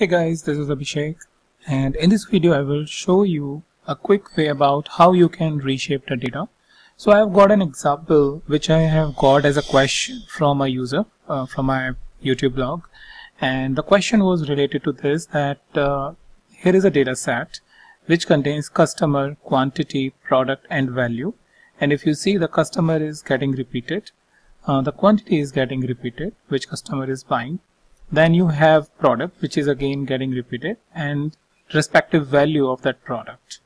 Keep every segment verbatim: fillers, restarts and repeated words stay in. Hey guys, this is Abhishek, and in this video I will show you a quick way about how you can reshape the data. So I have got an example which I have got as a question from a user uh, from my YouTube blog, and the question was related to this, that uh, here is a data set which contains customer, quantity, product and value, and if you see, the customer is getting repeated, uh, the quantity is getting repeated, which customer is buying. Then you have product, which is again getting repeated, and respective value of that product.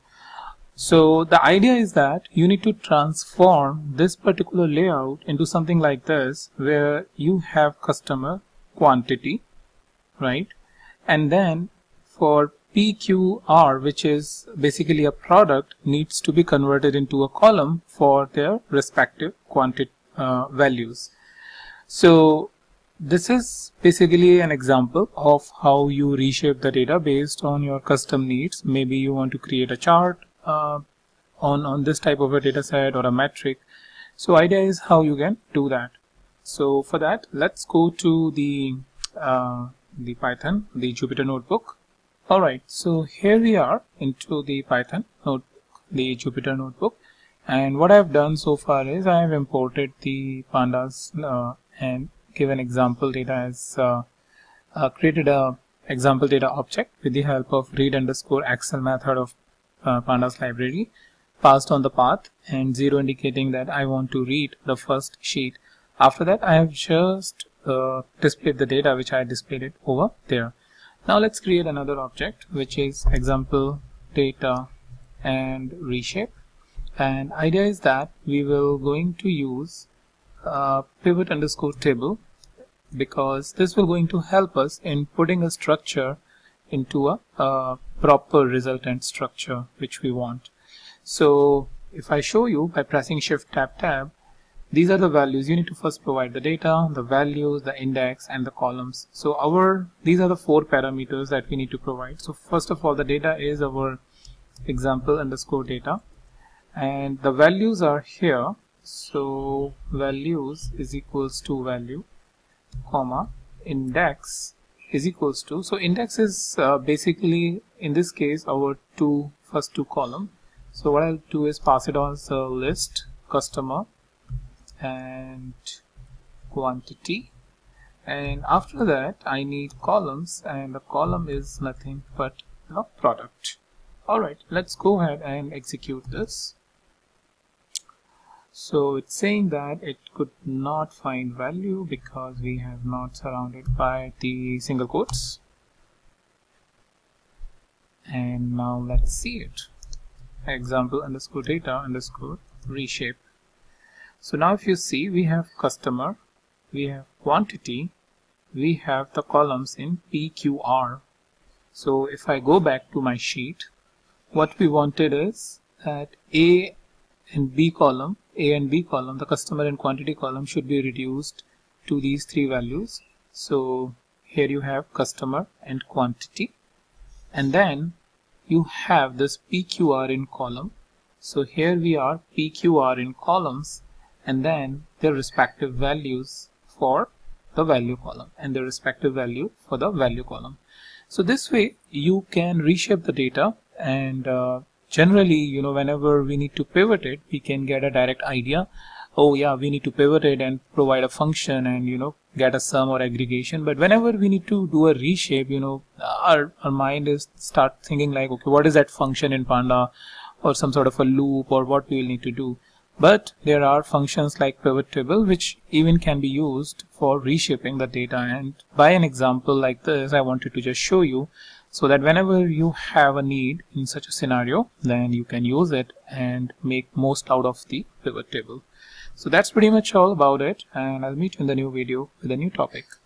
So the idea is that you need to transform this particular layout into something like this, where you have customer, quantity, right? And then for P Q R, which is basically a product, needs to be converted into a column for their respective quantity uh, values. So this is basically an example of how you reshape the data based on your custom needs. Maybe you want to create a chart uh, on, on this type of a data set or a metric. So idea is how you can do that. So for that, let's go to the, uh, the Python, the Jupyter notebook. Alright, so here we are into the Python notebook, the Jupyter notebook. And what I've done so far is I have imported the pandas uh, and give an example data as uh, uh, created a example data object with the help of read underscore excel method of uh, pandas library, passed on the path and zero indicating that I want to read the first sheet. After that, I have just uh, displayed the data which I displayed it over there. Now let's create another object which is example data and reshape, and idea is that we will going to use Uh, pivot underscore table, because this will going to help us in putting a structure into a uh, proper resultant structure which we want. So if I show you by pressing shift tab tab, these are the values. You need to first provide the data, the values, the index and the columns. So our these are the four parameters that we need to provide. So first of all, the data is our example underscore data, and the values are here. So values is equals to value, comma, index is equals to, so index is uh, basically in this case our two first two column. So what I'll do is pass it on as a list, customer and quantity, and after that I need columns, and the column is nothing but the product. Alright, let's go ahead and execute this. So it's saying that it could not find value because we have not surrounded by the single quotes. And now let's see it. Example underscore data underscore reshape. So now if you see, we have customer, we have quantity, we have the columns in P Q R. So if I go back to my sheet, what we wanted is that A and B column, A and B column, the customer and quantity column should be reduced to these three values. So here you have customer and quantity, and then you have this P Q R in column. So here we are P Q R in columns, and then their respective values for the value column and their respective value for the value column. So this way you can reshape the data, and uh, generally, you know, whenever we need to pivot it, we can get a direct idea. Oh yeah, we need to pivot it and provide a function and, you know, get a sum or aggregation. But whenever we need to do a reshape, you know, our, our mind is start thinking like, okay, what is that function in Panda, or some sort of a loop, or what we will need to do. But there are functions like pivot table, which even can be used for reshaping the data. And by an example like this, I wanted to just show you, so that whenever you have a need in such a scenario, then you can use it and make most out of the pivot table. So that's pretty much all about it, and I'll meet you in the new video with a new topic.